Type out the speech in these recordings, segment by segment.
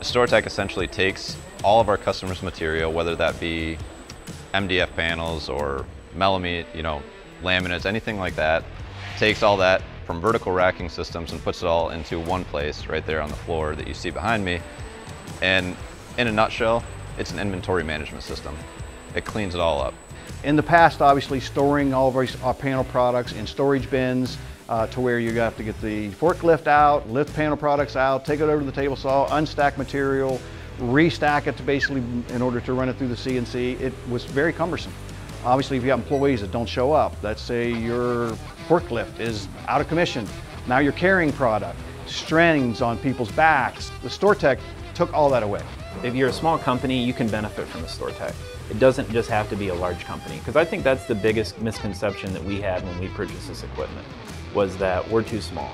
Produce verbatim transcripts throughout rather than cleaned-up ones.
StoreTech essentially takes all of our customers' material, whether that be M D F panels or melamine, you know, laminates, anything like that, takes all that from vertical racking systems and puts it all into one place right there on the floor that you see behind me. And in a nutshell, it's an inventory management system. It cleans it all up. In the past, obviously, storing all of our, our panel products in storage bins uh, to where you have to get the forklift out, lift panel products out, take it over to the table saw, unstack material, restack it to basically in order to run it through the C N C. It was very cumbersome. Obviously, if you have employees that don't show up, let's say your forklift is out of commission, now you're carrying product, strains on people's backs. The StoreTech took all that away. If you're a small company, you can benefit from the StoreTech. It doesn't just have to be a large company, because I think that's the biggest misconception that we had when we purchased this equipment, was that we're too small.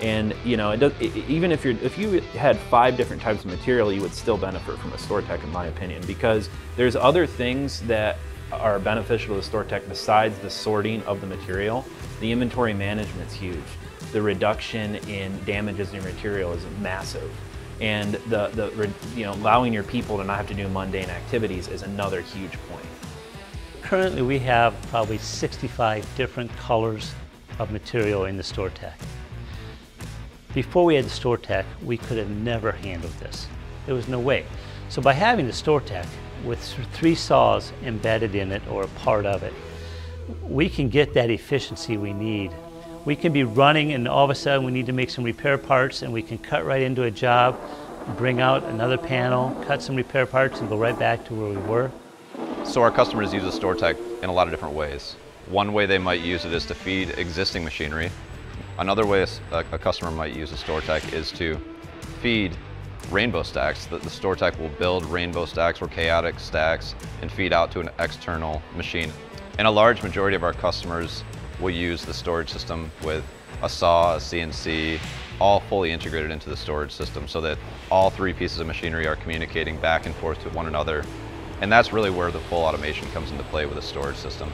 And you know, it does, it, even if you're if you had five different types of material, you would still benefit from a StoreTech, in my opinion, because there's other things that are beneficial to the StoreTech besides the sorting of the material. The inventory management's huge. The reduction in damages in your material is massive. And the, the, you know, allowing your people to not have to do mundane activities is another huge point. Currently, we have probably sixty-five different colors of material in the StoreTech. Before we had the StoreTech, we could have never handled this. There was no way. So by having the StoreTech with three saws embedded in it or a part of it, we can get that efficiency we need. We can be running and all of a sudden we need to make some repair parts, and we can cut right into a job, bring out another panel, cut some repair parts, and go right back to where we were. So our customers use the StoreTech in a lot of different ways. One way they might use it is to feed existing machinery. Another way a, a customer might use the StoreTech is to feed rainbow stacks. The, the StoreTech will build rainbow stacks or chaotic stacks and feed out to an external machine. And a large majority of our customers will use the storage system with a saw, a C N C, all fully integrated into the storage system, so that all three pieces of machinery are communicating back and forth to one another. And that's really where the full automation comes into play with a storage system.